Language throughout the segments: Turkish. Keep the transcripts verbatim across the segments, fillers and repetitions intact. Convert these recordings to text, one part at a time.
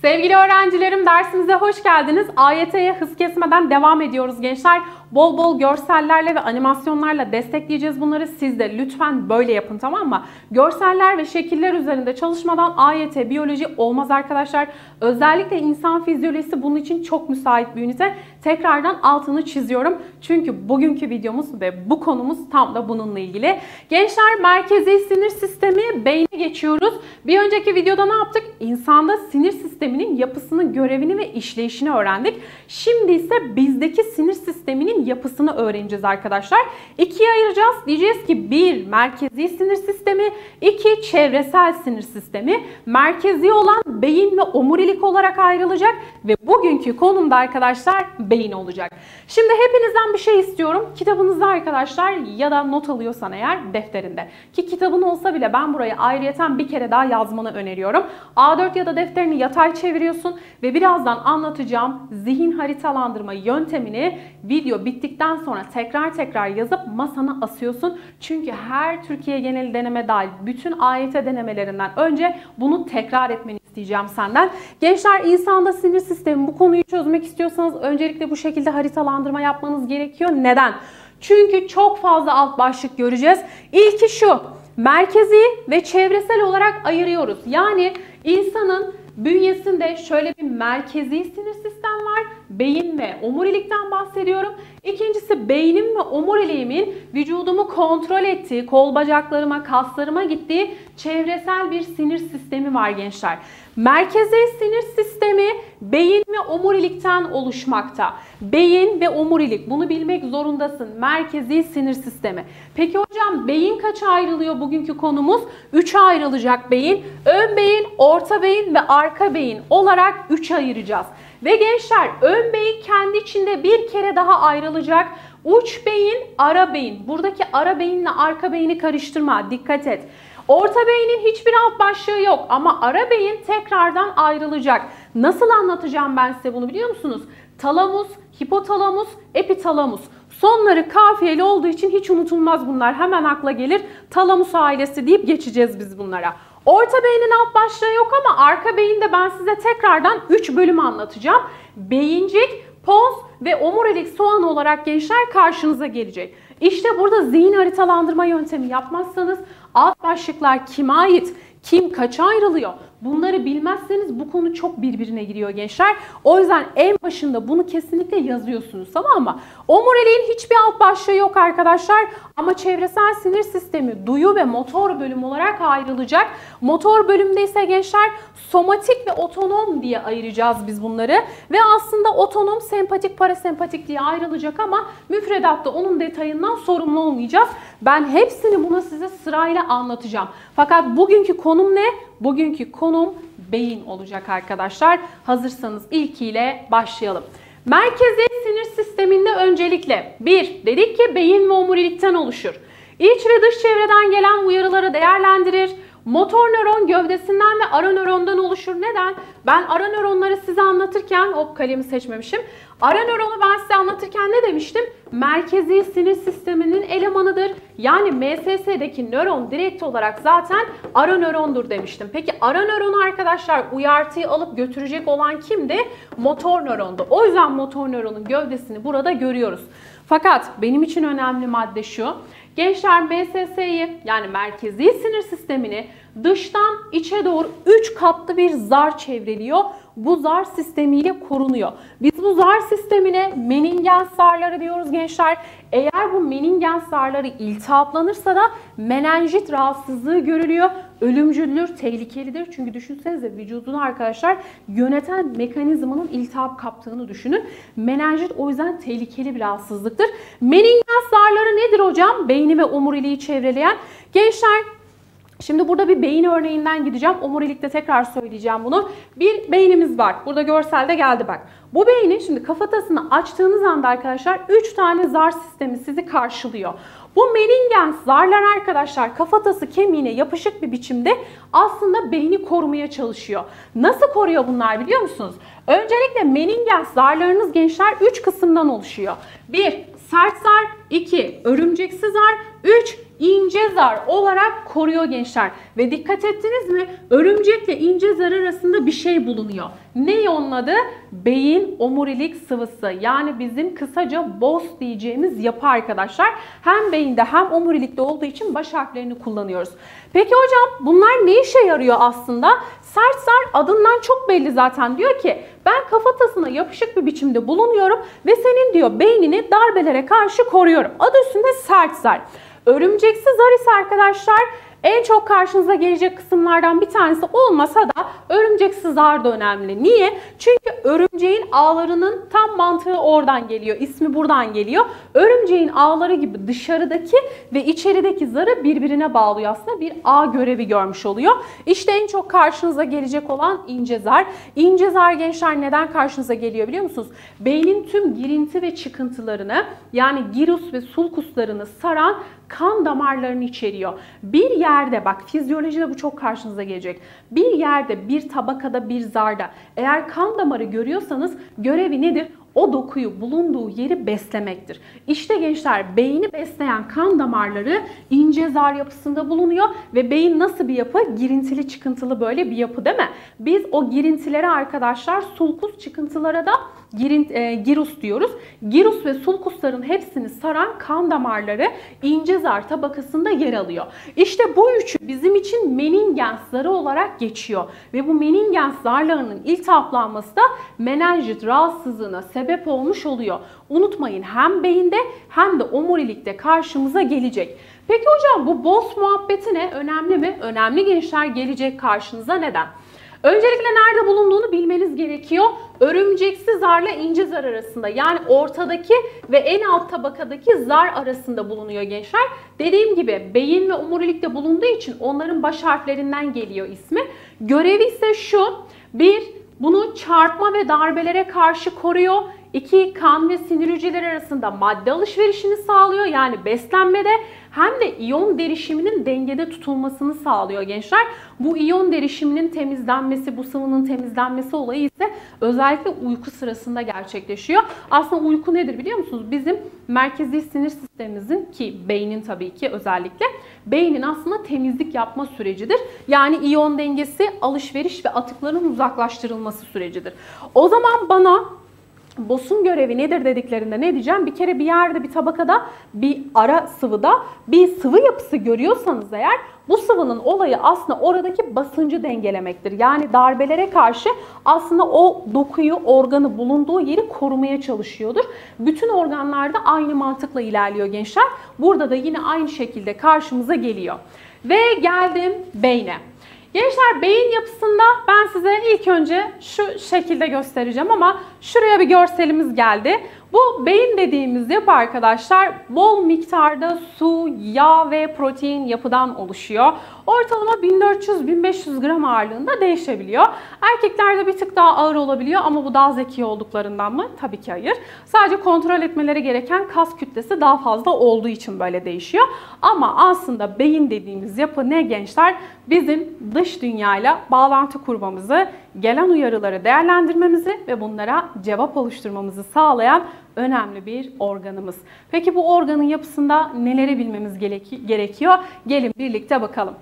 Sevgili öğrencilerim, dersimize hoş geldiniz. A Y T'ye hız kesmeden devam ediyoruz gençler. Bol bol görsellerle ve animasyonlarla destekleyeceğiz bunları. Siz de lütfen böyle yapın, tamam mı? Görseller ve şekiller üzerinde çalışmadan A Y T biyoloji olmaz arkadaşlar. Özellikle insan fizyolojisi bunun için çok müsait bir ünite. Tekrardan altını çiziyorum. Çünkü bugünkü videomuz ve bu konumuz tam da bununla ilgili. Gençler, merkezi sinir sistemi, beyne geçiyoruz. Bir önceki videoda ne yaptık? İnsanda sinir sisteminin yapısını, görevini ve işleyişini öğrendik. Şimdi ise bizdeki sinir sisteminin yapısını öğreneceğiz arkadaşlar. İkiye ayıracağız. Diyeceğiz ki bir merkezi sinir sistemi, iki çevresel sinir sistemi. Merkezi olan beyin ve omurilik olarak ayrılacak ve bugünkü konumda arkadaşlar beyin olacak. Şimdi hepinizden bir şey istiyorum. Kitabınızda arkadaşlar, ya da not alıyorsan eğer defterinde, ki kitabın olsa bile ben buraya ayrıyeten bir kere daha yazmanı öneriyorum. A dört ya da defterini yatay çeviriyorsun ve birazdan anlatacağım zihin haritalandırma yöntemini video bittikten sonra tekrar tekrar yazıp masana asıyorsun. Çünkü her Türkiye Genel Deneme dahil bütün A Y T denemelerinden önce bunu tekrar etmeni isteyeceğim senden. Gençler, insanda sinir sistemi, bu konuyu çözmek istiyorsanız öncelikle bu şekilde haritalandırma yapmanız gerekiyor. Neden? Çünkü çok fazla alt başlık göreceğiz. İlki şu: merkezi ve çevresel olarak ayırıyoruz. Yani insanın bünyesinde şöyle bir merkezi sinir sistem var. Beyin ve omurilikten bahsediyorum. İkincisi, beynim ve omuriliğimin vücudumu kontrol ettiği, kol bacaklarıma, kaslarıma gittiği çevresel bir sinir sistemi var gençler. Merkezi sinir sistemi beyin ve omurilikten oluşmakta. Beyin ve omurilik, bunu bilmek zorundasın. Merkezi sinir sistemi. Peki hocam, beyin kaça ayrılıyor? Bugünkü konumuz üçe ayrılacak beyin. Ön beyin, orta beyin ve arka beyin olarak üçe ayıracağız. Ve gençler, ön beyin kendi içinde bir kere daha ayrılacak. Uç beyin, ara beyin. Buradaki ara beyinle arka beyni karıştırma. Dikkat et. Orta beynin hiçbir alt başlığı yok ama ara beyin tekrardan ayrılacak. Nasıl anlatacağım ben size bunu, biliyor musunuz? Talamus, hipotalamus, epitalamus. Sonları kafiyeli olduğu için hiç unutulmaz bunlar. Hemen akla gelir. Talamus ailesi deyip geçeceğiz biz bunlara. Orta beynin alt başlığı yok ama arka beyinde ben size tekrardan üç bölüm anlatacağım. Beyincik, pons ve omurilik soğan olarak gençler karşınıza gelecek. İşte burada zihin haritalandırma yöntemi yapmazsanız, alt başlıklar kime ait, kim kaça ayrılıyor, bunları bilmezseniz bu konu çok birbirine giriyor gençler. O yüzden en başında bunu kesinlikle yazıyorsunuz, tamam mı? Omuriliğin hiçbir alt başlığı yok arkadaşlar ama çevresel sinir sistemi duyu ve motor bölüm olarak ayrılacak. Motor bölümde ise gençler somatik ve otonom diye ayıracağız biz bunları. Ve aslında otonom, sempatik, parasempatik diye ayrılacak ama müfredatta onun detayından sorumlu olmayacağız. Ben hepsini bunu size sırayla anlatacağım. Fakat bugünkü konum ne? Bugünkü konum beyin olacak arkadaşlar. Hazırsanız ilkiyle başlayalım. Merkezi sinir sisteminde öncelikle bir dedik ki beyin ve omurilikten oluşur. İç ve dış çevreden gelen uyarıları değerlendirir. Motor nöron gövdesinden ve ara nörondan oluşur. Neden? Ben ara nöronları size anlatırken, hop kalemi seçmemişim. Ara nöronu ben size anlatırken ne demiştim? Merkezi sinir sisteminin elemanıdır. Yani M S S'deki nöron direkt olarak zaten ara nörondur demiştim. Peki ara nöronu arkadaşlar uyartıyı alıp götürecek olan kimdi? Motor nörondu. O yüzden motor nöronun gövdesini burada görüyoruz. Fakat benim için önemli madde şu: gençler M S S'yi, yani merkezi sinir sistemini dıştan içe doğru üç katlı bir zar çevreliyor. Bu zar sistemiyle korunuyor. Biz bu zar sistemine meningel zarları diyoruz gençler. Eğer bu meningel zarları iltihaplanırsa da menenjit rahatsızlığı görülüyor. Ölümcüldür, tehlikelidir. Çünkü düşünsenize, vücudunu arkadaşlar yöneten mekanizmanın iltihap kaptığını düşünün. Menenjit o yüzden tehlikeli bir rahatsızlıktır. Meningel zarları nedir hocam? Beyni ve omuriliği çevreleyen. Gençler, şimdi burada bir beyin örneğinden gideceğim. Omurilikte tekrar söyleyeceğim bunu. Bir beynimiz var. Burada görselde geldi bak. Bu beynin şimdi kafatasını açtığınız anda arkadaşlar üç tane zar sistemi sizi karşılıyor. Bu meningen zarlar arkadaşlar kafatası kemiğine yapışık bir biçimde aslında beyni korumaya çalışıyor. Nasıl koruyor bunlar, biliyor musunuz? Öncelikle meningen zarlarınız gençler üç kısımdan oluşuyor. bir Sert zar, iki Örümceksiz zar, üç ince zar olarak koruyor gençler. Ve dikkat ettiniz mi? Örümcekle ince zar arasında bir şey bulunuyor. Ne onun adı? Beyin omurilik sıvısı. Yani bizim kısaca B O S diyeceğimiz yapı arkadaşlar. Hem beyinde hem omurilikte olduğu için baş harflerini kullanıyoruz. Peki hocam bunlar ne işe yarıyor aslında? Sert zar adından çok belli zaten. Diyor ki ben kafatasına yapışık bir biçimde bulunuyorum ve senin diyor beynini darbelere karşı koruyorum. Adı üstünde sert zar. Örümceksiz zar ise arkadaşlar en çok karşınıza gelecek kısımlardan bir tanesi olmasa da örümceksiz zar da önemli. Niye? Çünkü örümceğin ağlarının tam mantığı oradan geliyor. İsmi buradan geliyor. Örümceğin ağları gibi dışarıdaki ve içerideki zarı birbirine bağlıyor aslında. Bir ağ görevi görmüş oluyor. İşte en çok karşınıza gelecek olan ince zar. İnce zar gençler neden karşınıza geliyor biliyor musunuz? Beynin tüm girinti ve çıkıntılarını yani girus ve sulkuslarını saran kan damarlarını içeriyor. Bir yerde bak fizyolojide bu çok karşınıza gelecek. Bir yerde, bir tabakada, bir zarda eğer kan damarı görüyorsanız görevi nedir? O dokuyu bulunduğu yeri beslemektir. İşte gençler beyni besleyen kan damarları ince zar yapısında bulunuyor ve beyin nasıl bir yapı? Girintili çıkıntılı böyle bir yapı değil mi? Biz o girintilere arkadaşlar sulkus çıkıntılara da girint, e, girus diyoruz. Girus ve sulkusların hepsini saran kan damarları ince zar tabakasında yer alıyor. İşte bu üçü bizim için meningens zarı olarak geçiyor ve bu meningens zarlarının iltihaplanması da menenjit rahatsızlığına sebep olmuş oluyor. Unutmayın hem beyinde hem de omurilikte karşımıza gelecek. Peki hocam bu B O S muhabbeti ne? Önemli mi? Önemli gençler, gelecek karşınıza. Neden? Öncelikle nerede bulunduğunu bilmeniz gerekiyor. Örümceksiz zarla ince zar arasında yani ortadaki ve en alt tabakadaki zar arasında bulunuyor gençler. Dediğim gibi beyin ve omurilikte bulunduğu için onların baş harflerinden geliyor ismi. Görevi ise şu. Bir, bunu çarpma ve darbelere karşı koruyor. İki, kan ve sinir hücreleri arasında madde alışverişini sağlıyor. Yani beslenmede hem de iyon derişiminin dengede tutulmasını sağlıyor gençler. Bu iyon derişiminin temizlenmesi, bu sıvının temizlenmesi olayı ise özellikle uyku sırasında gerçekleşiyor. Aslında uyku nedir biliyor musunuz? Bizim merkezi sinir sistemimizin ki beynin tabii ki özellikle beynin aslında temizlik yapma sürecidir. Yani iyon dengesi, alışveriş ve atıkların uzaklaştırılması sürecidir. O zaman bana B O S'un görevi nedir dediklerinde ne diyeceğim? Bir kere bir yerde, bir tabakada, bir ara sıvıda bir sıvı yapısı görüyorsanız eğer bu sıvının olayı aslında oradaki basıncı dengelemektir. Yani darbelere karşı aslında o dokuyu, organı bulunduğu yeri korumaya çalışıyordur. Bütün organlarda aynı mantıkla ilerliyor gençler. Burada da yine aynı şekilde karşımıza geliyor. Ve geldim beyne. Gençler beyin yapısında ben size ilk önce şu şekilde göstereceğim ama şuraya bir görselimiz geldi. Bu beyin dediğimiz yapı arkadaşlar bol miktarda su, yağ ve protein yapıdan oluşuyor. Ortalama bin dört yüz - bin beş yüz gram ağırlığında değişebiliyor. Erkeklerde bir tık daha ağır olabiliyor ama bu daha zeki olduklarından mı? Tabii ki hayır. Sadece kontrol etmeleri gereken kas kütlesi daha fazla olduğu için böyle değişiyor. Ama aslında beyin dediğimiz yapı ne gençler? Bizim dış dünyayla bağlantı kurmamızı, gelen uyarıları değerlendirmemizi ve bunlara cevap oluşturmamızı sağlayan önemli bir organımız. Peki bu organın yapısında neleri bilmemiz gerekiyor? Gelin birlikte bakalım.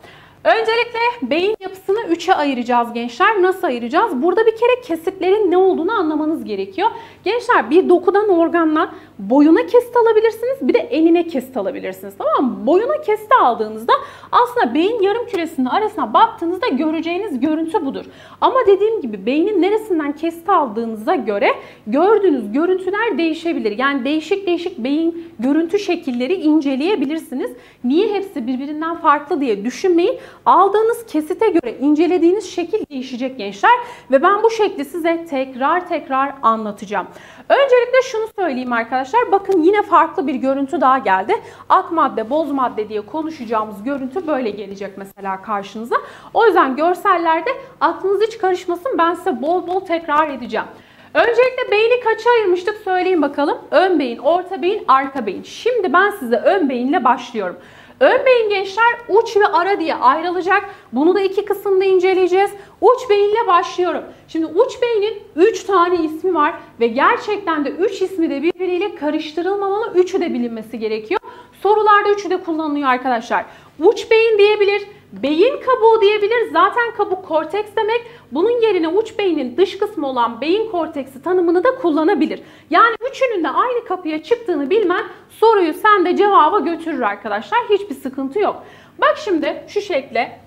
Öncelikle beyin yapısını üçe ayıracağız gençler. Nasıl ayıracağız? Burada bir kere kesitlerin ne olduğunu anlamanız gerekiyor. Gençler bir dokudan organla boyuna kesit alabilirsiniz, bir de enine kesit alabilirsiniz. Tamam mı? Boyuna kesit aldığınızda aslında beyin yarım küresinin arasına baktığınızda göreceğiniz görüntü budur. Ama dediğim gibi beynin neresinden kesit aldığınıza göre gördüğünüz görüntüler değişebilir. Yani değişik değişik beyin görüntü şekilleri inceleyebilirsiniz. Niye hepsi birbirinden farklı diye düşünmeyin. Aldığınız kesite göre incelediğiniz şekil değişecek gençler ve ben bu şekli size tekrar tekrar anlatacağım. Öncelikle şunu söyleyeyim arkadaşlar. Bakın yine farklı bir görüntü daha geldi. Ak madde, boz madde diye konuşacağımız görüntü böyle gelecek mesela karşınıza. O yüzden görsellerde aklınız hiç karışmasın. Ben size bol bol tekrar edeceğim. Öncelikle beyni kaça ayırmıştık söyleyin bakalım. Ön beyin, orta beyin, arka beyin. Şimdi ben size ön beyinle başlıyorum. Ön beyin gençler uç ve ara diye ayrılacak. Bunu da iki kısımda inceleyeceğiz. Uç beyinle başlıyorum. Şimdi uç beynin üç tane ismi var ve gerçekten de üç ismi de birbiriyle karıştırılmamalı. Üçü de bilinmesi gerekiyor. Sorularda üçü de kullanılıyor arkadaşlar. Uç beyin diyebilir, beyin kabuğu diyebilir. Zaten kabuk korteks demek. Bunun yerine uç beynin dış kısmı olan beyin korteksi tanımını da kullanabilir. Yani üçünün de aynı kapıya çıktığını bilmen soruyu sen de cevaba götürür arkadaşlar. Hiçbir sıkıntı yok. Bak şimdi şu şekle.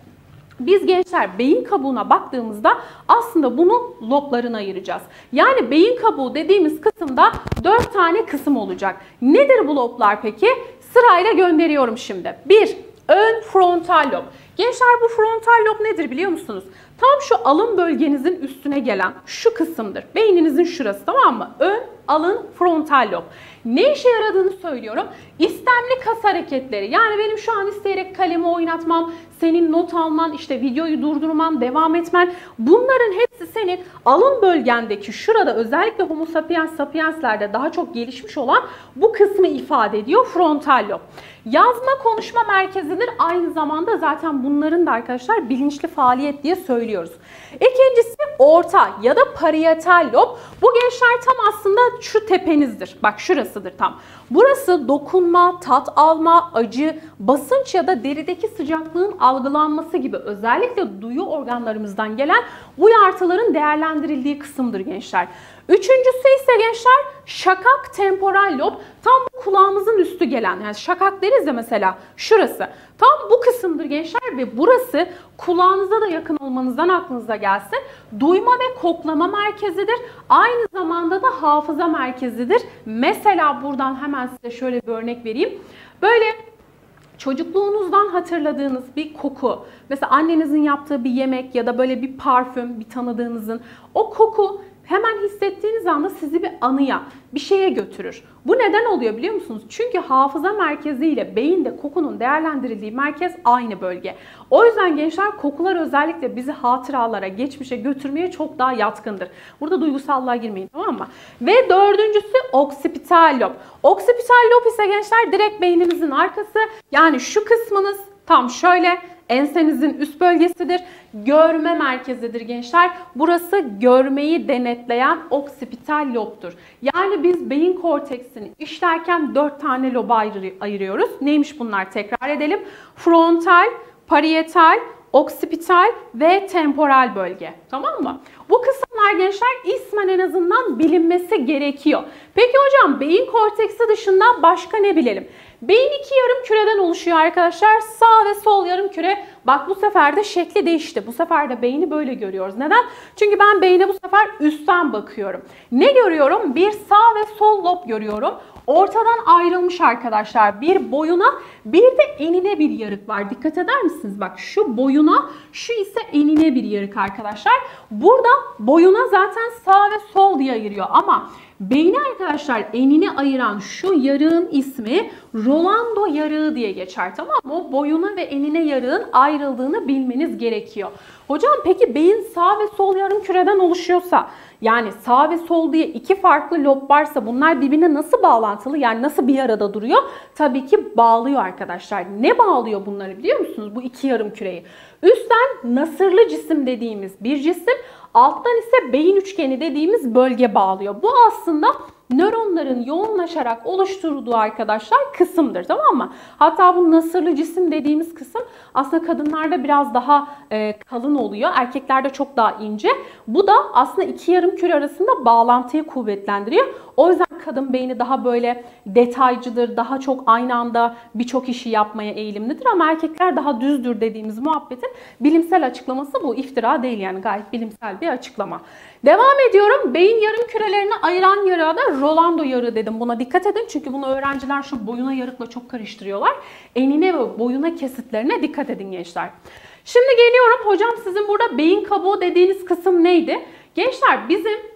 Biz gençler beyin kabuğuna baktığımızda aslında bunu loblarına ayıracağız. Yani beyin kabuğu dediğimiz kısımda dört tane kısım olacak. Nedir bu loblar peki? Sırayla gönderiyorum şimdi. bir. Ön frontal lob. Gençler bu frontal lob nedir biliyor musunuz? Tam şu alın bölgenizin üstüne gelen şu kısımdır. Beyninizin şurası, tamam mı? Ön alın frontal lob. Ne işe yaradığını söylüyorum. İstemli kas hareketleri. Yani benim şu an isteyerek kalemi oynatmam, senin not alman, işte videoyu durdurman, devam etmen. Bunların hepsi senin alın bölgendeki şurada özellikle Homo sapiens sapienslerde daha çok gelişmiş olan bu kısmı ifade ediyor frontal lob. Yazma konuşma merkezidir. Aynı zamanda zaten bunların da arkadaşlar bilinçli faaliyet diye söylüyoruz. İkincisi orta ya da parietal lob. Bu gençler tam aslında şu tepenizdir. Bak şurasıdır tam. Burası dokunma, tat alma, acı, basınç ya da derideki sıcaklığın algılanması gibi özellikle duyu organlarımızdan gelen uyartıların değerlendirildiği kısımdır gençler. Üçüncüsü ise gençler şakak temporal lob. Tam bu kulağımızın üstü gelen, yani şakak deriz ya mesela şurası. Tam bu kısımdır gençler ve burası kulağınıza da yakın olmanızdan aklınıza gelsin. Duyma ve koklama merkezidir. Aynı zamanda da hafıza merkezidir. Mesela buradan hemen size şöyle bir örnek vereyim. Böyle çocukluğunuzdan hatırladığınız bir koku, mesela annenizin yaptığı bir yemek ya da böyle bir parfüm, bir tanıdığınızın, o koku hemen hissettiğiniz anda sizi bir anıya, bir şeye götürür. Bu neden oluyor biliyor musunuz? Çünkü hafıza merkezi ile beyinde kokunun değerlendirildiği merkez aynı bölge. O yüzden gençler kokular özellikle bizi hatıralara, geçmişe götürmeye çok daha yatkındır. Burada duygusallığa girmeyin, tamam mı? Ve dördüncüsü oksipital lob. Oksipital lob ise gençler direkt beyninizin arkası, yani şu kısmınız tam şöyle. Ensenizin üst bölgesidir. Görme merkezidir gençler. Burası görmeyi denetleyen oksipital lobdur. Yani biz beyin korteksini işlerken dört tane loba ayır ayırıyoruz. Neymiş bunlar? Tekrar edelim. Frontal, parietal, oksipital ve temporal bölge. Tamam mı? Bu kısımlar gençler ismen en azından bilinmesi gerekiyor. Peki hocam beyin korteksi dışında başka ne bilelim? Beyin iki yarım küreden oluşuyor arkadaşlar. Sağ ve sol yarım küre. Bak bu sefer de şekli değişti. Bu sefer de beyni böyle görüyoruz. Neden? Çünkü ben beyne bu sefer üstten bakıyorum. Ne görüyorum? Bir sağ ve sol lob görüyorum. Ortadan ayrılmış arkadaşlar. Bir boyuna, bir de enine bir yarık var. Dikkat eder misiniz? Bak şu boyuna, şu ise enine bir yarık arkadaşlar. Burada boyuna zaten sağ ve sol diye ayırıyor ama beyni arkadaşlar enini ayıran şu yarığın ismi Rolando yarığı diye geçer, tamam mı? O boyuna ve enine yarığın ayrıldığını bilmeniz gerekiyor. Hocam peki beyin sağ ve sol yarım küreden oluşuyorsa, yani sağ ve sol diye iki farklı lob varsa bunlar birbirine nasıl bağlantılı? Yani nasıl bir arada duruyor? Tabii ki bağlıyor arkadaşlar. Ne bağlıyor bunları biliyor musunuz? Bu iki yarım küreyi. Üstten nasırlı cisim dediğimiz bir cisim, alttan ise beyin üçgeni dediğimiz bölge bağlıyor. Bu aslında nöronların yoğunlaşarak oluşturduğu arkadaşlar kısımdır, tamam mı? Hatta bu nasırlı cisim dediğimiz kısım aslında kadınlarda biraz daha e, kalın oluyor. Erkeklerde çok daha ince. Bu da aslında iki yarım küre arasında bağlantıyı kuvvetlendiriyor. O yüzden kadın beyni daha böyle detaycıdır, daha çok aynı anda birçok işi yapmaya eğilimlidir ama erkekler daha düzdür dediğimiz muhabbetin bilimsel açıklaması bu. İftira değil yani, gayet bilimsel bir açıklama. Devam ediyorum. Beyin yarım kürelerini ayıran yarığa da Rolando yarığı dedim. Buna dikkat edin çünkü bunu öğrenciler şu boyuna yarıkla çok karıştırıyorlar. Enine ve boyuna kesitlerine dikkat edin gençler. Şimdi geliyorum. Hocam sizin burada beyin kabuğu dediğiniz kısım neydi? Gençler bizim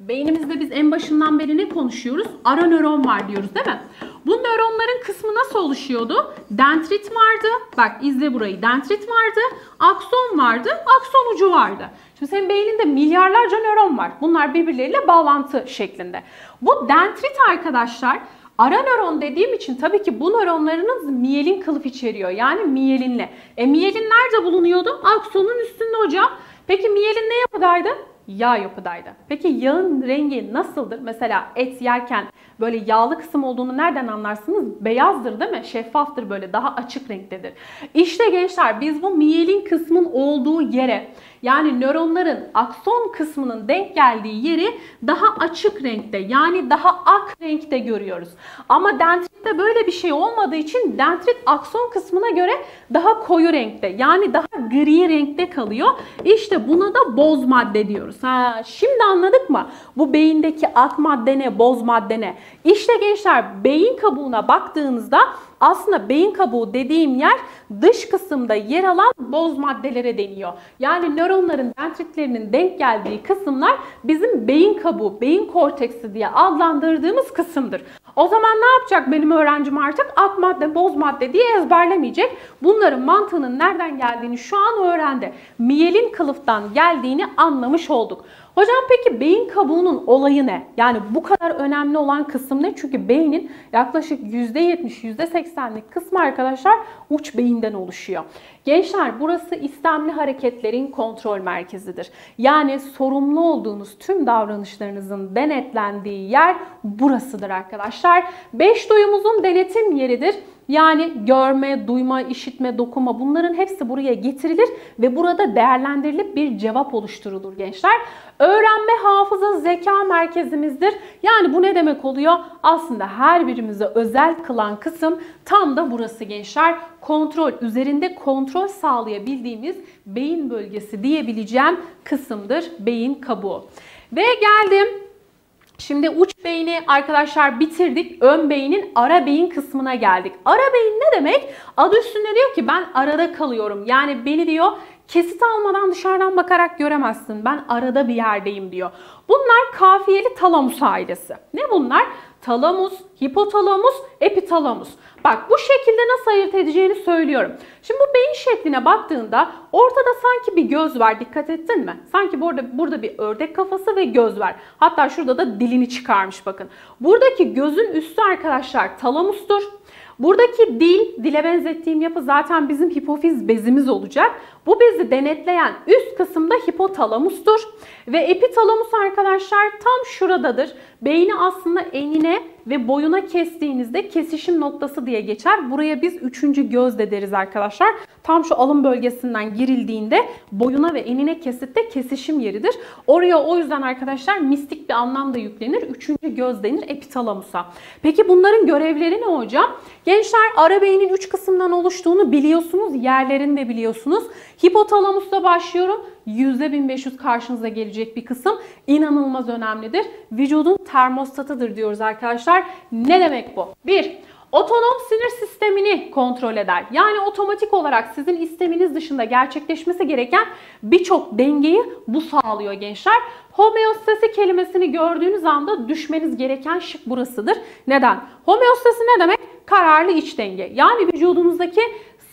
beynimizde biz en başından beri ne konuşuyoruz? Ara nöron var diyoruz değil mi? Bu nöronların kısmı nasıl oluşuyordu? Dendrit vardı. Bak izle burayı. Dendrit vardı. Akson vardı. Akson ucu vardı. Şimdi senin beyninde milyarlarca nöron var. Bunlar birbirleriyle bağlantı şeklinde. Bu dendrit arkadaşlar Ara nöron dediğim için tabii ki bu nöronlarınız miyelin kılıf içeriyor. Yani miyelinle. E miyelin nerede bulunuyordu? Aksonun üstünde hocam. Peki miyelin ne yapıdaydı? Yağ yapıdaydı. Peki yağın rengi nasıldır? Mesela et yerken böyle yağlı kısım olduğunu nereden anlarsınız? Beyazdır değil mi? Şeffaftır, böyle daha açık renktedir. İşte gençler, biz bu miyelin kısmın olduğu yere, yani nöronların akson kısmının denk geldiği yeri daha açık renkte, yani daha ak renkte görüyoruz. Ama dentritte böyle bir şey olmadığı için dendrit akson kısmına göre daha koyu renkte, yani daha gri renkte kalıyor. İşte buna da boz madde diyoruz. Ha, şimdi anladık mı? Bu beyindeki ak madde ne, boz madde ne? İşte gençler, beyin kabuğuna baktığınızda aslında beyin kabuğu dediğim yer dış kısımda yer alan boz maddelere deniyor. Yani nöronların dendritlerinin denk geldiği kısımlar bizim beyin kabuğu, beyin korteksi diye adlandırdığımız kısımdır. O zaman ne yapacak benim öğrencim artık? Ak madde, boz madde diye ezberlemeyecek. Bunların mantığının nereden geldiğini şu an öğrendi. Miyelin kılıftan geldiğini anlamış olduk. Hocam peki beyin kabuğunun olayı ne? Yani bu kadar önemli olan kısım ne? Çünkü beynin yaklaşık yüzde yetmiş yüzde seksenlik kısmı arkadaşlar uç beyinden oluşuyor. Gençler, burası istemli hareketlerin kontrol merkezidir. Yani sorumlu olduğunuz tüm davranışlarınızın denetlendiği yer burasıdır arkadaşlar. Beş duyumuzun denetim yeridir. Yani görme, duyma, işitme, dokunma, bunların hepsi buraya getirilir ve burada değerlendirilip bir cevap oluşturulur gençler. Öğrenme, hafıza, zeka merkezimizdir. Yani bu ne demek oluyor? Aslında her birimize özel kılan kısım tam da burası gençler. Kontrol, üzerinde kontrol sağlayabildiğimiz beyin bölgesi diyebileceğim kısımdır beyin kabuğu. Ve geldim. Şimdi uç beyni arkadaşlar bitirdik. Ön beynin ara beyin kısmına geldik. Ara beyin ne demek? Adı üstünde diyor ki ben arada kalıyorum. Yani beni diyor kesit almadan dışarıdan bakarak göremezsin. Ben arada bir yerdeyim diyor. Bunlar kafiyeli talamus ailesi. Ne bunlar? Talamus, hipotalamus, epitalamus. Bak bu şekilde nasıl ayırt edeceğini söylüyorum. Şimdi bu beyin şekline baktığında ortada sanki bir göz var. Dikkat ettin mi? Sanki burada, burada bir ördek kafası ve göz var. Hatta şurada da dilini çıkarmış bakın. Buradaki gözün üstü arkadaşlar talamustur. Buradaki dil, dile benzettiğim yapı zaten bizim hipofiz bezimiz olacak. Bu bezi denetleyen üst kısımda hipotalamustur. Ve epitalamus arkadaşlar tam şuradadır. Beyni aslında enine ve boyuna kestiğinizde kesişim noktası diye geçer. Buraya biz üçüncü göz de deriz arkadaşlar. Tam şu alın bölgesinden girildiğinde boyuna ve enine kesitte kesişim yeridir. Oraya o yüzden arkadaşlar mistik bir anlam da yüklenir. Üçüncü göz denir epitalamusa. Peki bunların görevleri ne hocam? Gençler ara beynin üç kısımdan oluştuğunu biliyorsunuz. Yerlerini de biliyorsunuz. Hipotalamusla başlıyorum. yüzde bin beş yüz karşınıza gelecek bir kısım. İnanılmaz önemlidir. Vücudun termostatıdır diyoruz arkadaşlar. Ne demek bu? bir Otonom sinir sistemini kontrol eder. Yani otomatik olarak sizin isteminiz dışında gerçekleşmesi gereken birçok dengeyi bu sağlıyor gençler. Homeostasi kelimesini gördüğünüz anda düşmeniz gereken şık burasıdır. Neden? Homeostasi ne demek? Kararlı iç denge. Yani vücudunuzdaki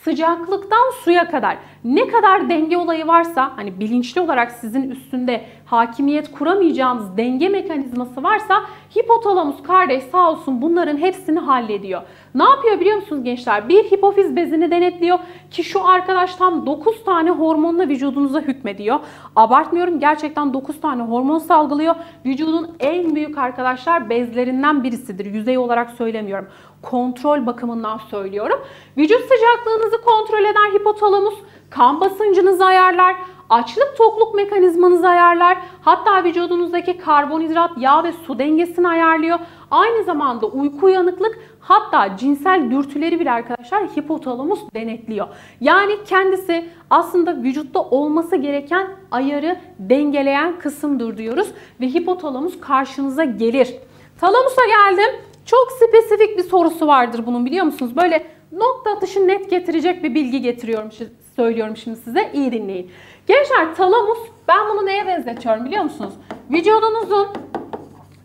sıcaklıktan suya kadar ne kadar denge olayı varsa, hani bilinçli olarak sizin üstünde hakimiyet kuramayacağınız denge mekanizması varsa hipotalamus kardeş sağ olsun bunların hepsini hallediyor. Ne yapıyor biliyor musunuz gençler? Bir hipofiz bezini denetliyor ki şu arkadaş tam dokuz tane hormonla vücudunuza hükmediyor. Abartmıyorum, gerçekten dokuz tane hormon salgılıyor. Vücudun en büyük arkadaşlar bezlerinden birisidir. Yüzey olarak söylemiyorum. Kontrol bakımından söylüyorum. Vücut sıcaklığınızı kontrol eder hipotalamus. Kan basıncınızı ayarlar. Açlık tokluk mekanizmanızı ayarlar. Hatta vücudunuzdaki karbonhidrat, yağ ve su dengesini ayarlıyor. Aynı zamanda uyku uyanıklık, hatta cinsel dürtüleri bile arkadaşlar hipotalamus denetliyor. Yani kendisi aslında vücutta olması gereken ayarı dengeleyen kısımdır diyoruz. Ve hipotalamus karşınıza gelir. Talamus'a geldim. Çok spesifik bir sorusu vardır bunun, biliyor musunuz? Böyle nokta atışı net getirecek bir bilgi getiriyorum, söylüyorum şimdi size. İyi dinleyin. Gençler talamus, ben bunu neye benzetiyorum biliyor musunuz? Vücudunuzun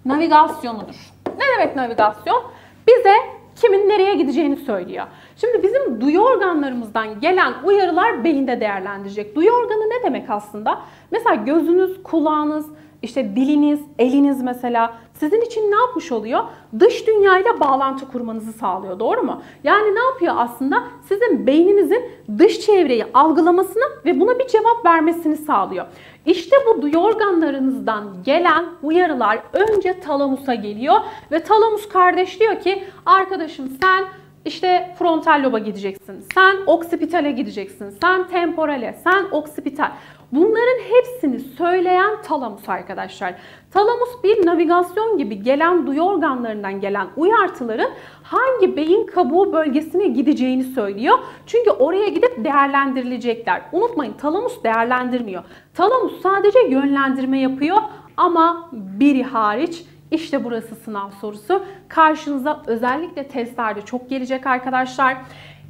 navigasyonudur. Ne demek navigasyon? Bize kimin nereye gideceğini söylüyor. Şimdi bizim duyu organlarımızdan gelen uyarılar beyinde değerlendirecek. Duyu organı ne demek aslında? Mesela gözünüz, kulağınız, İşte diliniz, eliniz mesela sizin için ne yapmış oluyor? Dış dünyayla bağlantı kurmanızı sağlıyor, doğru mu? Yani ne yapıyor aslında? Sizin beyninizin dış çevreyi algılamasını ve buna bir cevap vermesini sağlıyor. İşte bu duyu organlarınızdan gelen uyarılar önce talamusa geliyor ve talamus kardeş diyor ki arkadaşım sen İşte frontal loba gideceksin, sen oksipitale gideceksin, sen temporale, sen oksipital. Bunların hepsini söyleyen talamus arkadaşlar. Talamus bir navigasyon gibi gelen duyu organlarından gelen uyartıların hangi beyin kabuğu bölgesine gideceğini söylüyor. Çünkü oraya gidip değerlendirilecekler. Unutmayın talamus değerlendirmiyor. Talamus sadece yönlendirme yapıyor ama biri hariç. İşte burası sınav sorusu. Karşınıza özellikle testlerde çok gelecek arkadaşlar.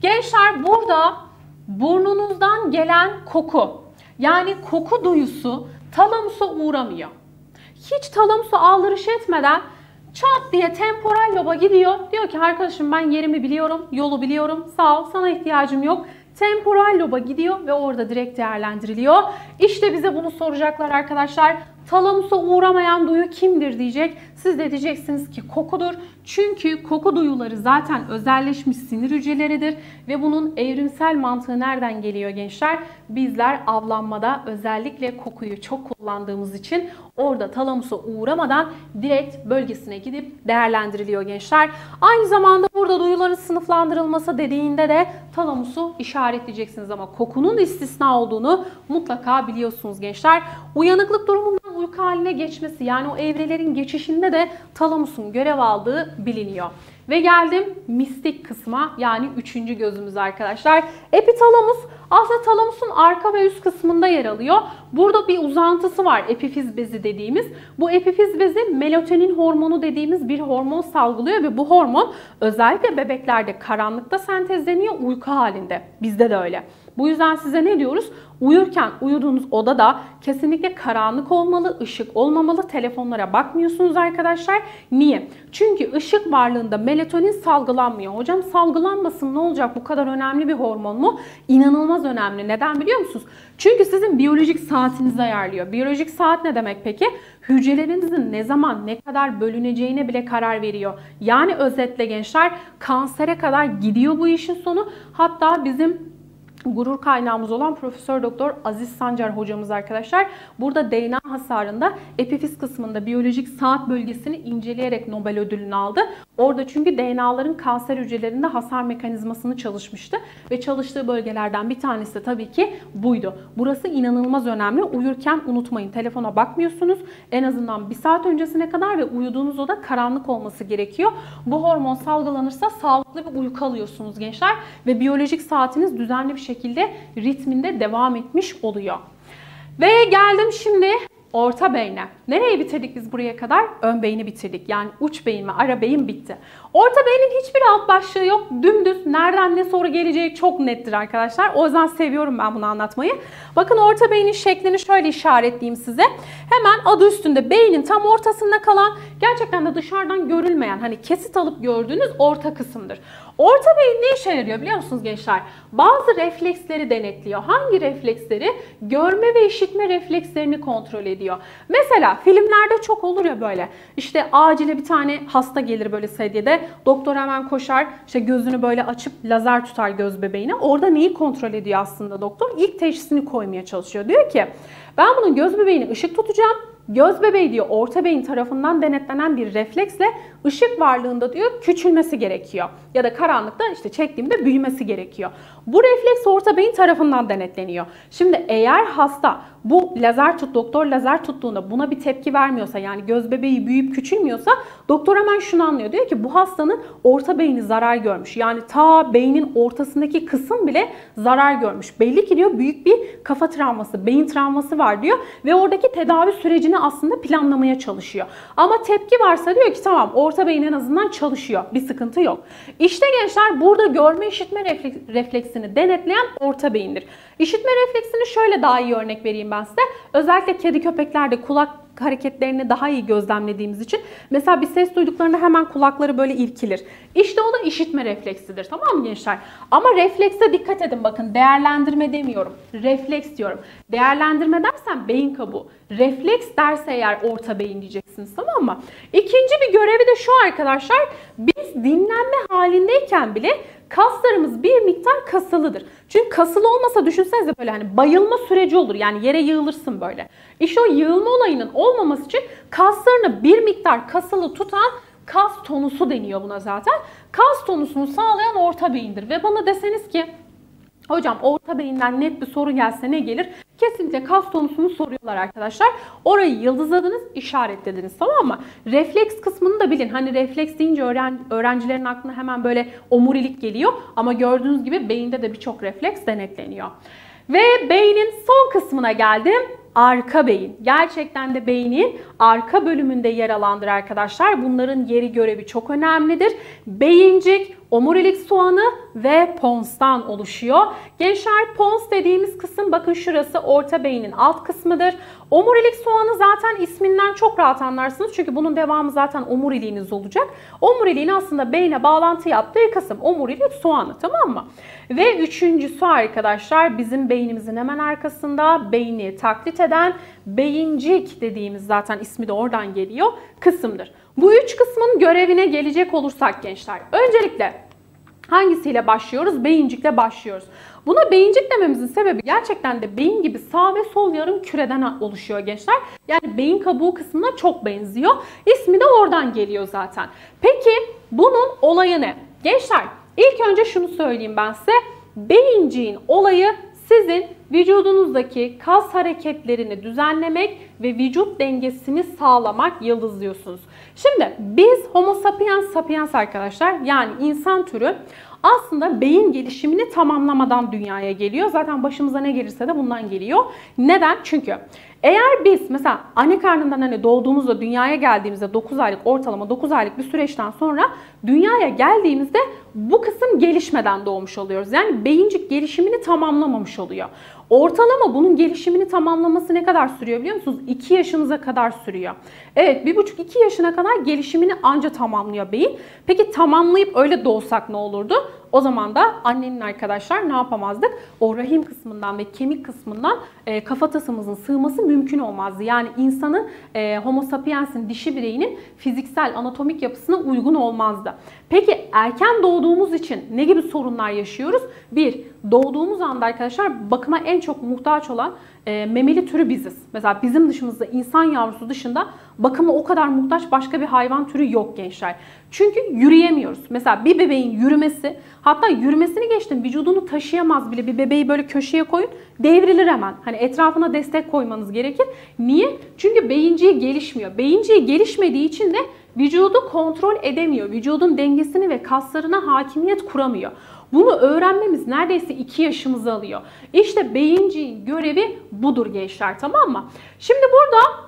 Gençler burada burnunuzdan gelen koku, yani koku duyusu talamusa uğramıyor. Hiç talamusa aldırış etmeden çat diye temporal loba gidiyor. Diyor ki arkadaşım ben yerimi biliyorum, yolu biliyorum, sağ ol, sana ihtiyacım yok. Temporal loba gidiyor ve orada direkt değerlendiriliyor. İşte bize bunu soracaklar arkadaşlar. Talamusa uğramayan duyu kimdir diyecek. Siz de diyeceksiniz ki kokudur. Çünkü koku duyuları zaten özelleşmiş sinir hücreleridir. Ve bunun evrimsel mantığı nereden geliyor gençler? Bizler avlanmada özellikle kokuyu çok kullandığımız için orada talamusa uğramadan direkt bölgesine gidip değerlendiriliyor gençler. Aynı zamanda burada duyuların sınıflandırılması dediğinde de talamusu işaretleyeceksiniz. Ama kokunun istisna olduğunu mutlaka biliyorsunuz gençler. Uyanıklık durumundan uyku haline geçmesi, yani o evrelerin geçişinde de talamusun görev aldığı biliniyor. Ve geldim mistik kısma, yani üçüncü gözümüz arkadaşlar. Epitalamus aslında talamusun arka ve üst kısmında yer alıyor. Burada bir uzantısı var, epifiz bezi dediğimiz. Bu epifiz bezi melatonin hormonu dediğimiz bir hormon salgılıyor ve bu hormon özellikle bebeklerde karanlıkta sentezleniyor, uyku halinde. Bizde de öyle. Bu yüzden size ne diyoruz? Uyurken uyuduğunuz odada kesinlikle karanlık olmalı, ışık olmamalı, telefonlara bakmıyorsunuz arkadaşlar. Niye? Çünkü ışık varlığında melatonin salgılanmıyor. Hocam salgılanmasın, ne olacak, bu kadar önemli bir hormon mu? İnanılmaz önemli. Neden biliyor musunuz? Çünkü sizin biyolojik saatinizi ayarlıyor. Biyolojik saat ne demek peki? Hücrelerinizin ne zaman ne kadar bölüneceğine bile karar veriyor. Yani özetle gençler kansere kadar gidiyor bu işin sonu. Hatta bizim gurur kaynağımız olan Profesör Doktor Aziz Sancar hocamız arkadaşlar burada D N A hasarında epifiz kısmında biyolojik saat bölgesini inceleyerek Nobel ödülünü aldı. Orada çünkü D N A'ların kanser hücrelerinde hasar mekanizmasını çalışmıştı ve çalıştığı bölgelerden bir tanesi de tabii ki buydu. Burası inanılmaz önemli. Uyurken unutmayın, telefona bakmıyorsunuz. En azından bir saat öncesine kadar ve uyuduğunuz oda karanlık olması gerekiyor. Bu hormon salgılanırsa sağlıklı bir uyku alıyorsunuz gençler ve biyolojik saatiniz düzenli bir şekilde şekilde ritminde devam etmiş oluyor. Ve geldim şimdi orta beyne. Nereye bitirdik biz buraya kadar? Ön beyni bitirdik. Yani uç beyin ve ara beyin bitti. Orta beynin hiçbir alt başlığı yok. Dümdüz nereden ne soru geleceği çok nettir arkadaşlar. O yüzden seviyorum ben bunu anlatmayı. Bakın orta beynin şeklini şöyle işaretleyeyim size. Hemen adı üstünde beynin tam ortasında kalan, gerçekten de dışarıdan görülmeyen, hani kesit alıp gördüğünüz orta kısımdır. Orta beyin ne işe yarıyor biliyor musunuz gençler? Bazı refleksleri denetliyor. Hangi refleksleri? Görme ve işitme reflekslerini kontrol ediyor. Mesela filmlerde çok olur ya böyle. İşte acile bir tane hasta gelir böyle sedyede. Doktor hemen koşar, işte gözünü böyle açıp lazer tutar göz bebeğine. Orada neyi kontrol ediyor aslında doktor? İlk teşhisini koymaya çalışıyor. Diyor ki ben bunun göz bebeğini ışık tutacağım. Göz bebeği diyor orta beyin tarafından denetlenen bir refleksle ışık varlığında diyor küçülmesi gerekiyor. Ya da karanlıkta işte çektiğimde büyümesi gerekiyor. Bu refleks orta beyin tarafından denetleniyor. Şimdi eğer hasta bu lazer tut, doktor lazer tuttuğunda buna bir tepki vermiyorsa, yani göz bebeği büyüyüp küçülmüyorsa doktor hemen şunu anlıyor. Diyor ki bu hastanın orta beyni zarar görmüş. Yani ta beynin ortasındaki kısım bile zarar görmüş. Belli ki diyor büyük bir kafa travması, beyin travması var diyor ve oradaki tedavi sürecini aslında planlamaya çalışıyor. Ama tepki varsa diyor ki tamam, orta beyin en azından çalışıyor. Bir sıkıntı yok. İşte gençler burada görme işitme refleksini denetleyen orta beyindir. İşitme refleksini şöyle daha iyi örnek vereyim ben size. Özellikle kedi köpeklerde kulak hareketlerini daha iyi gözlemlediğimiz için mesela bir ses duyduklarında hemen kulakları böyle irkilir. İşte o da işitme refleksidir, tamam mı gençler? Ama reflekse dikkat edin, bakın değerlendirme demiyorum. Refleks diyorum. Değerlendirme dersen beyin kabuğu. Refleks derse eğer orta beyin diyeceksiniz, tamam mı? İkinci bir görevi de şu arkadaşlar. Biz dinlenme halindeyken bile kaslarımız bir miktar kasılıdır. Çünkü kasılı olmasa düşünsenize böyle hani bayılma süreci olur. Yani yere yığılırsın böyle. İşte o yığılma olayının olmaması için kaslarını bir miktar kasılı tutan kas tonusu deniyor buna zaten. Kas tonusunu sağlayan orta beyindir. Ve bana deseniz ki hocam orta beyinden net bir soru gelse ne gelir? Kesinlikle kas tonusunu soruyorlar arkadaşlar. Orayı yıldızladınız, işaretlediniz, tamam mı? Refleks kısmını da bilin. Hani refleks deyince öğren, öğrencilerin aklına hemen böyle omurilik geliyor. Ama gördüğünüz gibi beyinde de birçok refleks denetleniyor. Ve beynin son kısmına geldim. Arka beyin. Gerçekten de beynin arka bölümünde yer alandır arkadaşlar. Bunların yeri görevi çok önemlidir. Beyincik, omurilik soğanı ve ponstan oluşuyor. Gençler pons dediğimiz kısım bakın şurası orta beynin alt kısmıdır. Omurilik soğanı zaten isminden çok rahat anlarsınız. Çünkü bunun devamı zaten omuriliğiniz olacak. Omuriliğin aslında beyne bağlantı yaptığı kısım omurilik soğanı, tamam mı? Ve üçüncüsü arkadaşlar bizim beynimizin hemen arkasında beyni taklit eden beyincik dediğimiz zaten ismi de oradan geliyor kısımdır. Bu üç kısmın görevine gelecek olursak gençler, öncelikle hangisiyle başlıyoruz? Beyincikle başlıyoruz. Buna beyincik dememizin sebebi gerçekten de beyin gibi sağ ve sol yarım küreden oluşuyor gençler. Yani beyin kabuğu kısmına çok benziyor. İsmi de oradan geliyor zaten. Peki bunun olayı ne? Gençler ilk önce şunu söyleyeyim ben size. Beyinciğin olayı sizin vücudunuzdaki kas hareketlerini düzenlemek ve vücut dengesini sağlamak yıldızlıyorsunuz. Şimdi biz Homo sapiens sapiens arkadaşlar yani insan türü aslında beyin gelişimini tamamlamadan dünyaya geliyor. Zaten başımıza ne gelirse de bundan geliyor. Neden? Çünkü eğer biz mesela anne karnından hani doğduğumuzda dünyaya geldiğimizde dokuz aylık ortalama dokuz aylık bir süreçten sonra dünyaya geldiğimizde bu kısım gelişmeden doğmuş oluyoruz. Yani beyincik gelişimini tamamlamamış oluyor. Ortalama bunun gelişimini tamamlaması ne kadar sürüyor biliyor musunuz? iki yaşınıza kadar sürüyor. Evet bir buçuk iki yaşına kadar gelişimini anca tamamlıyor beyin. Peki tamamlayıp öyle doğsak ne olurdu? O zaman da annenin arkadaşlar ne yapamazdık? O rahim kısmından ve kemik kısmından e, kafatasımızın sığması mümkün olmazdı. Yani insanın e, Homo sapiensin dişi bireyinin fiziksel anatomik yapısına uygun olmazdı. Peki erken doğduğumuz için ne gibi sorunlar yaşıyoruz? Bir, doğduğumuz anda arkadaşlar bakıma en çok muhtaç olan e, memeli türü biziz. Mesela bizim dışımızda insan yavrusu dışında bakıma o kadar muhtaç başka bir hayvan türü yok gençler. Çünkü yürüyemiyoruz. Mesela bir bebeğin yürümesi, hatta yürümesini geçtim vücudunu taşıyamaz bile bir bebeği böyle köşeye koyun devrilir hemen. Hani etrafına destek koymanız gerekir. Niye? Çünkü beyinciği gelişmiyor. Beyinciği gelişmediği için de vücudu kontrol edemiyor. Vücudun dengesini ve kaslarına hakimiyet kuramıyor. Bunu öğrenmemiz neredeyse iki yaşımızı alıyor. İşte beyinciğin görevi budur gençler, tamam mı? Şimdi burada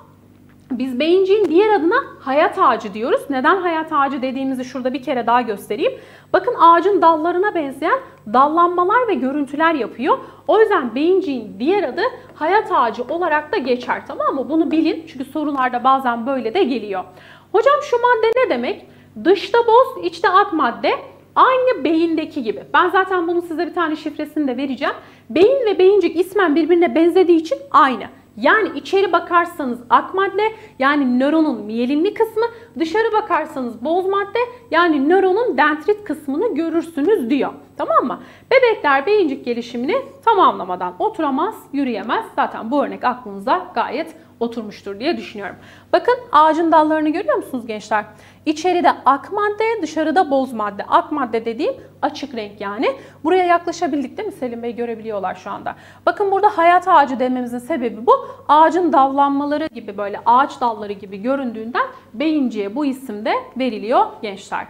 biz beyinciğin diğer adına hayat ağacı diyoruz. Neden hayat ağacı dediğimizi şurada bir kere daha göstereyim. Bakın ağacın dallarına benzeyen dallanmalar ve görüntüler yapıyor. O yüzden beyinciğin diğer adı hayat ağacı olarak da geçer, tamam mı? Bunu bilin çünkü sorularda bazen böyle de geliyor. Hocam şu madde ne demek? Dışta boz, içte ak madde. Aynı beyindeki gibi. Ben zaten bunun size bir tane şifresini de vereceğim. Beyin ve beyincik ismen birbirine benzediği için aynı. Yani içeri bakarsanız ak madde yani nöronun miyelinli kısmı, dışarı bakarsanız boz madde yani nöronun dendrit kısmını görürsünüz diyor. Tamam mı? Bebekler beyincik gelişimini tamamlamadan oturamaz, yürüyemez. Zaten bu örnek aklınıza gayet oturmuştur diye düşünüyorum. Bakın ağacın dallarını görüyor musunuz gençler? İçeride ak madde, dışarıda boz madde. Ak madde dediğim açık renk yani. Buraya yaklaşabildik değil mi Selim Bey? Görebiliyorlar şu anda. Bakın burada hayat ağacı dememizin sebebi bu. Ağacın dallanmaları gibi böyle ağaç dalları gibi göründüğünden beyinciye bu isim de veriliyor gençler.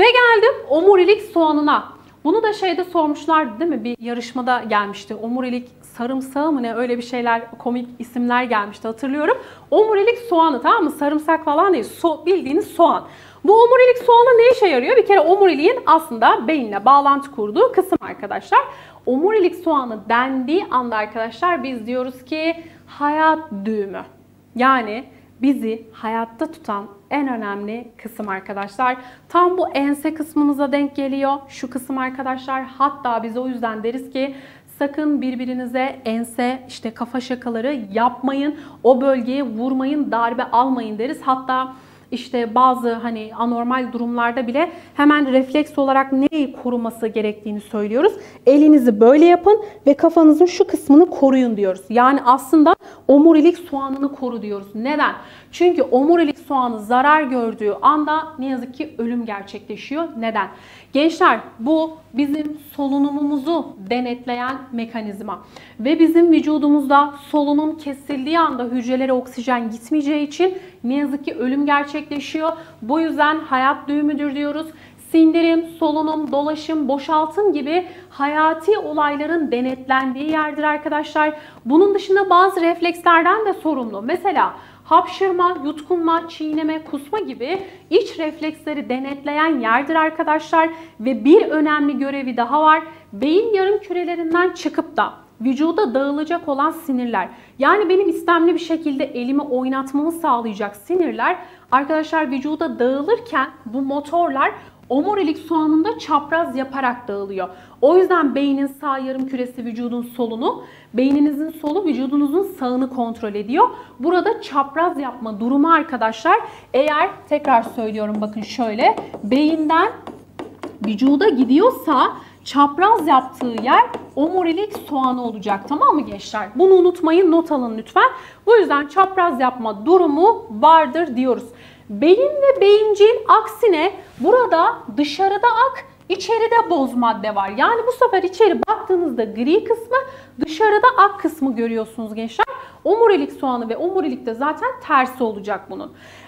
Ve geldim omurilik soğanına. Bunu da şeyde sormuşlardı değil mi? Bir yarışmada gelmişti. Omurilik sarımsağı mı ne öyle bir şeyler komik isimler gelmişti hatırlıyorum. Omurilik soğanı, tamam mı? Sarımsak falan değil. So, bildiğiniz soğan. Bu omurilik soğanı ne işe yarıyor? Bir kere omuriliğin aslında beyinle bağlantı kurduğu kısım arkadaşlar. Omurilik soğanı dendiği anda arkadaşlar biz diyoruz ki hayat düğümü. Yani bizi hayatta tutan en önemli kısım arkadaşlar. Tam bu ense kısmımıza denk geliyor şu kısım arkadaşlar. Hatta biz o yüzden deriz ki sakın birbirinize ense, işte kafa şakaları yapmayın. O bölgeye vurmayın, darbe almayın deriz. Hatta işte bazı hani anormal durumlarda bile hemen refleks olarak nereyi koruması gerektiğini söylüyoruz. Elinizi böyle yapın ve kafanızın şu kısmını koruyun diyoruz. Yani aslında omurilik soğanını koru diyoruz. Neden? Çünkü omurilik soğanı zarar gördüğü anda ne yazık ki ölüm gerçekleşiyor. Neden? Gençler, bu bizim solunumumuzu denetleyen mekanizma. Ve bizim vücudumuzda solunum kesildiği anda hücrelere oksijen gitmeyeceği için ne yazık ki ölüm gerçekleşiyor. Bu yüzden hayat düğümüdür diyoruz. Sindirim, solunum, dolaşım, boşaltım gibi hayati olayların denetlendiği yerdir arkadaşlar. Bunun dışında bazı reflekslerden de sorumlu. Mesela hapşırma, yutkunma, çiğneme, kusma gibi iç refleksleri denetleyen yerdir arkadaşlar. Ve bir önemli görevi daha var. Beyin yarım kürelerinden çıkıp da vücuda dağılacak olan sinirler, yani benim istemli bir şekilde elimi oynatmamı sağlayacak sinirler arkadaşlar vücuda dağılırken bu motorlar omurilik soğanında çapraz yaparak dağılıyor. O yüzden beynin sağ yarım küresi vücudun solunu, beyninizin solu vücudunuzun sağını kontrol ediyor. Burada çapraz yapma durumu arkadaşlar, eğer tekrar söylüyorum bakın şöyle beyinden vücuda gidiyorsa çapraz yaptığı yer omurilik soğanı olacak. Tamam mı gençler? Bunu unutmayın, not alın lütfen. Bu yüzden çapraz yapma durumu vardır diyoruz. Beyin ve beyincil aksine burada dışarıda ak, içeride boz madde var. Yani bu sefer içeri baktığınızda gri kısmı, dışarıda ak kısmı görüyorsunuz gençler. Omurilik soğanı ve omurilik de zaten tersi olacak bunun.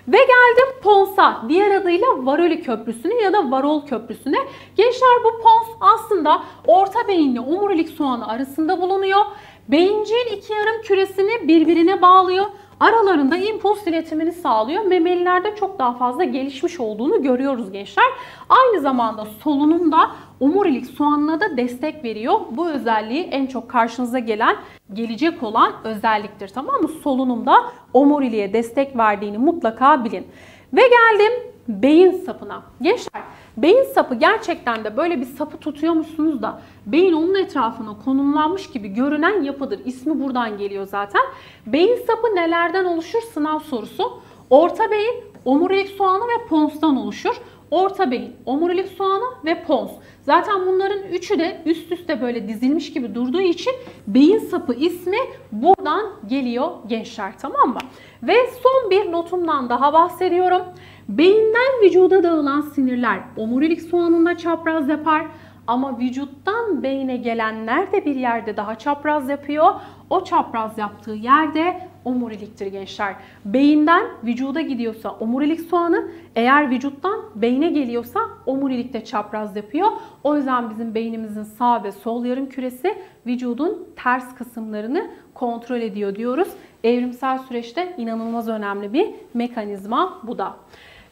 Ve geldim Pons'a, diğer adıyla Varoli köprüsüne ya da Varol köprüsüne. Gençler bu Pons aslında orta beyinle omurilik soğanı arasında bulunuyor. Beyincil iki yarım küresini birbirine bağlıyor. Aralarında impuls iletimini sağlıyor. Memelilerde çok daha fazla gelişmiş olduğunu görüyoruz gençler. Aynı zamanda solunumda omurilik soğanına da destek veriyor. Bu özelliği en çok karşınıza gelen, gelecek olan özelliktir. Tamam mı? Solunumda omuriliğe destek verdiğini mutlaka bilin. Ve geldim beyin sapına. Gençler, beyin sapı gerçekten de böyle bir sapı tutuyormuşsunuz da beyin onun etrafına konumlanmış gibi görünen yapıdır. İsmi buradan geliyor zaten. Beyin sapı nelerden oluşur? Sınav sorusu. Orta beyin, omurilik soğanı ve ponstan oluşur. Orta beyin, omurilik soğanı ve pons. Zaten bunların üçü de üst üste böyle dizilmiş gibi durduğu için beyin sapı ismi buradan geliyor gençler, tamam mı? Ve son bir notumdan daha bahsediyorum. Beyinden vücuda dağılan sinirler omurilik soğanında çapraz yapar ama vücuttan beyine gelenler de bir yerde daha çapraz yapıyor. O çapraz yaptığı yerde omuriliktir gençler. Beyinden vücuda gidiyorsa omurilik soğanı, eğer vücuttan beyine geliyorsa omurilikte çapraz yapıyor. O yüzden bizim beynimizin sağ ve sol yarım küresi vücudun ters kısımlarını kontrol ediyor diyoruz. Evrimsel süreçte inanılmaz önemli bir mekanizma bu da.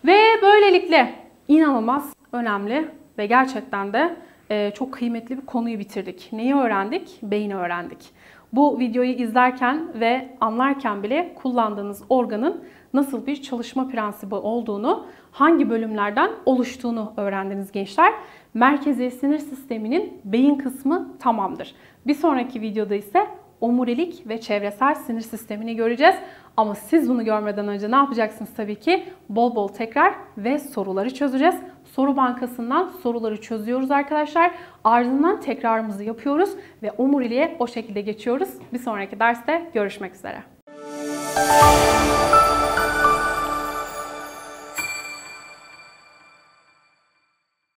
Ve böylelikle inanılmaz önemli ve gerçekten de çok kıymetli bir konuyu bitirdik. Neyi öğrendik? Beyni öğrendik. Bu videoyu izlerken ve anlarken bile kullandığınız organın nasıl bir çalışma prensibi olduğunu, hangi bölümlerden oluştuğunu öğrendiniz gençler. Merkezi sinir sisteminin beyin kısmı tamamdır. Bir sonraki videoda ise omurilik ve çevresel sinir sistemini göreceğiz. Ama siz bunu görmeden önce ne yapacaksınız tabii ki? Bol bol tekrar ve soruları çözeceğiz. Soru bankasından soruları çözüyoruz arkadaşlar. Ardından tekrarımızı yapıyoruz ve omuriliğe o şekilde geçiyoruz. Bir sonraki derste görüşmek üzere.